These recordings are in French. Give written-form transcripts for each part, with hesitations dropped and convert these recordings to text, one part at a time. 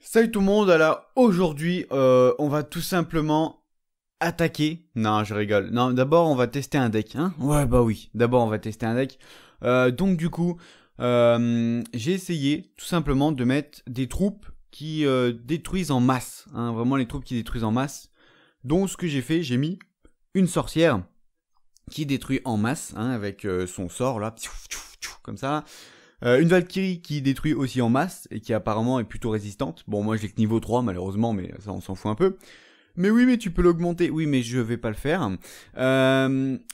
Salut tout le monde, alors aujourd'hui on va tout simplement attaquer, non je rigole, non d'abord on va tester un deck, hein, ouais bah oui, d'abord on va tester un deck, donc du coup j'ai essayé tout simplement de mettre des troupes qui détruisent en masse, hein, vraiment les troupes qui détruisent en masse, donc ce que j'ai fait, j'ai mis une sorcière qui détruit en masse, hein, avec son sort là, comme ça. Une Valkyrie qui détruit aussi en masse et qui apparemment est plutôt résistante. Bon, moi j'ai que niveau 3 malheureusement, mais ça on s'en fout un peu. Mais oui, mais tu peux l'augmenter. Oui, mais je vais pas le faire.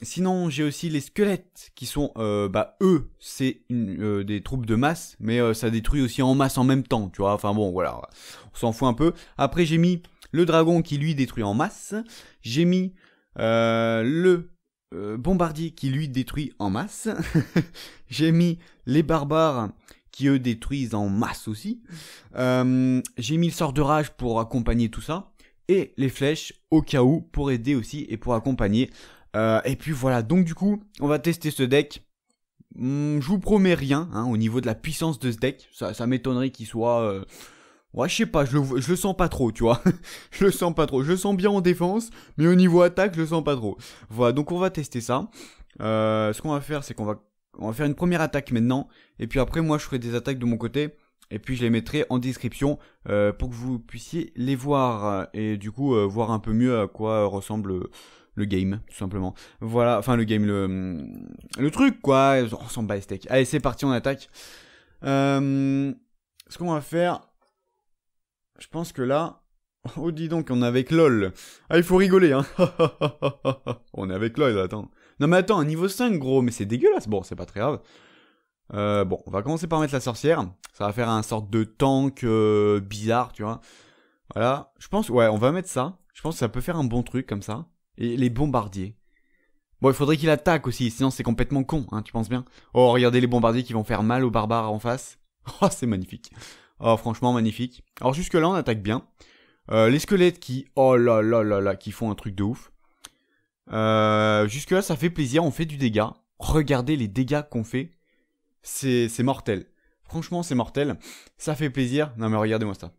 Sinon, j'ai aussi les squelettes qui sont, bah eux, c'est des troupes de masse, mais ça détruit aussi en masse en même temps, tu vois. Enfin bon, voilà, on s'en fout un peu. Après, j'ai mis le dragon qui lui détruit en masse. J'ai mis le bombardier qui lui détruit en masse. J'ai mis les barbares qui eux détruisent en masse aussi. J'ai mis le sort de rage pour accompagner tout ça. Et les flèches au cas où pour aider aussi et pour accompagner. Et puis voilà, donc du coup on va tester ce deck. Je vous promets rien hein, au niveau de la puissance de ce deck. Ça m'étonnerait qu'il soit... Ouais, je sais pas, je le sens pas trop, tu vois. Je le sens pas trop. Je le sens bien en défense, mais au niveau attaque, je le sens pas trop. Voilà, donc on va tester ça. Ce qu'on va faire, c'est qu'on va faire une première attaque maintenant. Et puis après, moi, je ferai des attaques de mon côté. Et puis, je les mettrai en description pour que vous puissiez les voir. Et du coup, voir un peu mieux à quoi ressemble le game, tout simplement. Voilà, enfin, le game, le truc, quoi. On s'en bat les steaks. Allez, c'est parti, on attaque. Ce qu'on va faire... Je pense que là, oh dis donc, on est avec LOL. Ah, il faut rigoler, hein. On est avec LOL, attends. Non mais attends, niveau 5, gros, mais c'est dégueulasse. Bon, c'est pas très grave. Bon, on va commencer par mettre la sorcière. Ça va faire un sorte de tank bizarre, tu vois. Voilà, je pense, ouais, on va mettre ça. Je pense que ça peut faire un bon truc, comme ça. Et les bombardiers. Bon, il faudrait qu'il attaque aussi, sinon c'est complètement con, hein, tu penses bien. Oh, regardez les bombardiers qui vont faire mal aux barbares en face. Oh, c'est magnifique. Oh, franchement, magnifique. Alors, jusque-là, on attaque bien. Les squelettes qui... Oh là là là là, qui font un truc de ouf. Jusque-là, ça fait plaisir. On fait du dégât. Regardez les dégâts qu'on fait. C'est mortel. Franchement, c'est mortel. Ça fait plaisir. Non, mais regardez-moi ça.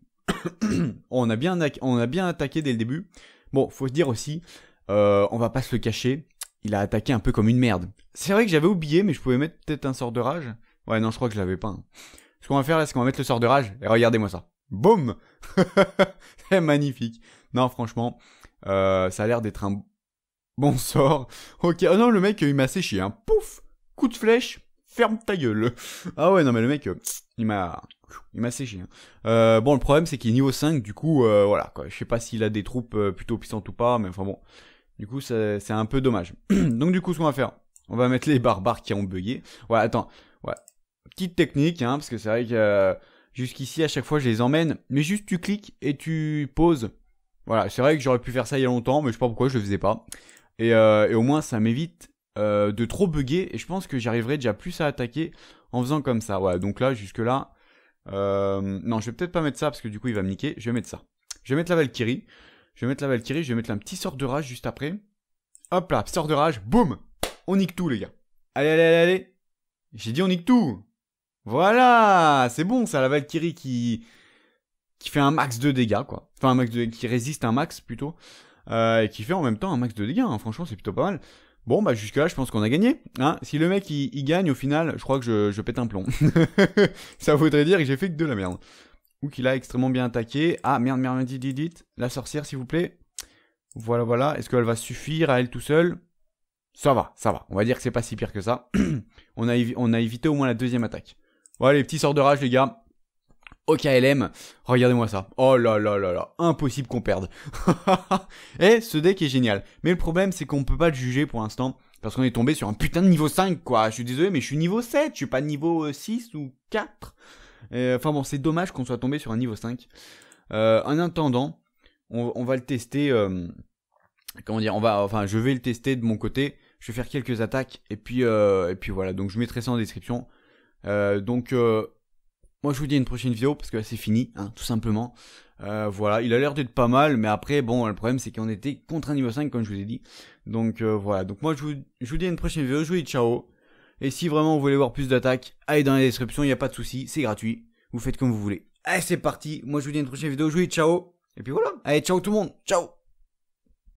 on a bien attaqué dès le début. Bon, faut se dire aussi, on va pas se le cacher. Il a attaqué un peu comme une merde. C'est vrai que j'avais oublié, mais je pouvais mettre peut-être un sort de rage. Ouais, non, je crois que je l'avais pas. Hein. Ce qu'on va faire là, c'est qu'on va mettre le sort de rage. Et regardez-moi ça. Boum. C'est magnifique. Non, franchement, ça a l'air d'être un bon sort. Ok. Oh non, le mec, il m'a séché. Hein. Pouf. Coup de flèche. Ferme ta gueule. Ah ouais, non, mais le mec, il m'a séché. Hein. Bon, le problème, c'est qu'il est niveau 5. Du coup, voilà. Quoi. Je sais pas s'il a des troupes plutôt puissantes ou pas. Mais enfin bon. Du coup, c'est un peu dommage. Donc du coup, ce qu'on va faire, on va mettre les barbares qui ont bugué. Ouais, attends. Ouais. Petite technique, hein, parce que c'est vrai que jusqu'ici, à chaque fois, je les emmène. Mais juste, tu cliques et tu poses. Voilà, c'est vrai que j'aurais pu faire ça il y a longtemps, mais je sais pas pourquoi, je le faisais pas. Et au moins, ça m'évite de trop bugger. Et je pense que j'arriverai déjà plus à attaquer en faisant comme ça. Voilà, donc là, jusque-là... non, je vais peut-être pas mettre ça, parce que du coup, il va me niquer. Je vais mettre ça. Je vais mettre la Valkyrie. Je vais mettre un petit sort de rage juste après. Hop là, sort de rage. Boum. On nique tout, les gars. Allez, allez, allez, allez. J'ai dit on nique tout. Voilà, c'est bon, ça, la Valkyrie qui fait un max de dégâts, quoi. Enfin, un max de qui résiste un max, plutôt. Et qui fait en même temps un max de dégâts, hein. Franchement, c'est plutôt pas mal. Bon, bah, jusque-là, je pense qu'on a gagné. Hein. Si le mec, il gagne, au final, je crois que je pète un plomb. Ça voudrait dire que j'ai fait que de la merde. Ou qu'il a extrêmement bien attaqué. Ah, merde, merde, dites. La sorcière, s'il vous plaît. Voilà, voilà. Est-ce qu'elle va suffire à elle tout seule? Ça va, ça va. On va dire que c'est pas si pire que ça. On a évité au moins la deuxième attaque. Ouais, les petits sorts de rage, les gars. OKLM, regardez-moi ça. Oh là là là là, impossible qu'on perde. Et ce deck est génial. Mais le problème, c'est qu'on peut pas le juger pour l'instant. Parce qu'on est tombé sur un putain de niveau 5, quoi. Je suis désolé, mais je suis niveau 7. Je suis pas niveau 6 ou 4. Enfin bon, c'est dommage qu'on soit tombé sur un niveau 5. En attendant, on va le tester. Comment dire, je vais le tester de mon côté. Je vais faire quelques attaques. Et puis voilà, donc je mettrai ça en description. Donc moi je vous dis à une prochaine vidéo parce que là c'est fini hein, tout simplement Voilà, il a l'air d'être pas mal, mais après, bon, le problème c'est qu'on était contre un niveau 5, comme je vous ai dit. Donc voilà, donc moi je vous dis à une prochaine vidéo, je vous dis ciao. Et si vraiment vous voulez voir plus d'attaques, allez dans la description, il n'y a pas de souci, c'est gratuit. Vous faites comme vous voulez. Allez, c'est parti, moi je vous dis à une prochaine vidéo, je vous dis ciao. Et puis voilà, allez, ciao tout le monde, ciao.